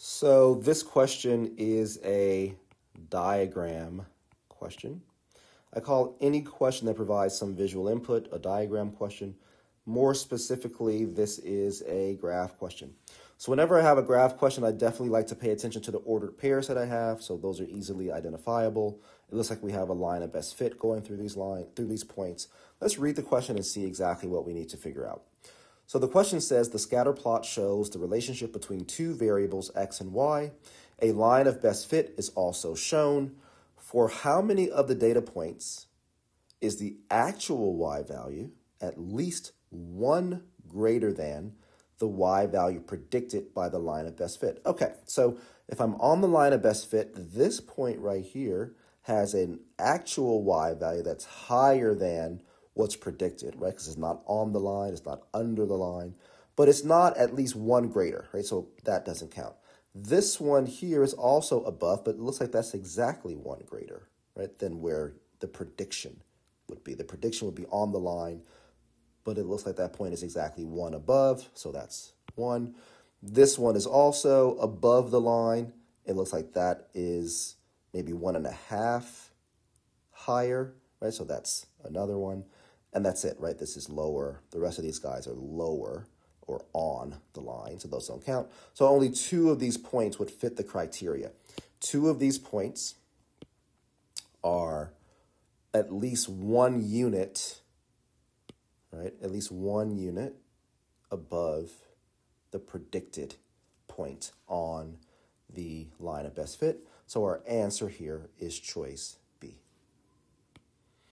So this question is a diagram question. I call any question that provides some visual input a diagram question. More specifically, this is a graph question. So whenever I have a graph question, I definitely like to pay attention to the ordered pairs that I have, so those are easily identifiable. It looks like we have a line of best fit going through these points. Let's read the question and see exactly what we need to figure out. So the question says, the scatter plot shows the relationship between two variables x and y. A line of best fit is also shown. For how many of the data points is the actual y value at least one greater than the y value predicted by the line of best fit? Okay, so if I'm on the line of best fit, this point right here has an actual y value that's higher than what's predicted, right? Because it's not on the line, it's not under the line, but it's not at least one greater, right? So that doesn't count. This one here is also above, but it looks like that's exactly one greater, right, than where the prediction would be. The prediction would be on the line, but it looks like that point is exactly one above, so that's one. This one is also above the line. It looks like that is maybe 1.5 higher, right? So that's another one. And that's it, right? This is lower. The rest of these guys are lower or on the line, so those don't count. So only two of these points would fit the criteria. Two of these points are at least one unit, right? At least one unit above the predicted point on the line of best fit. So our answer here is choice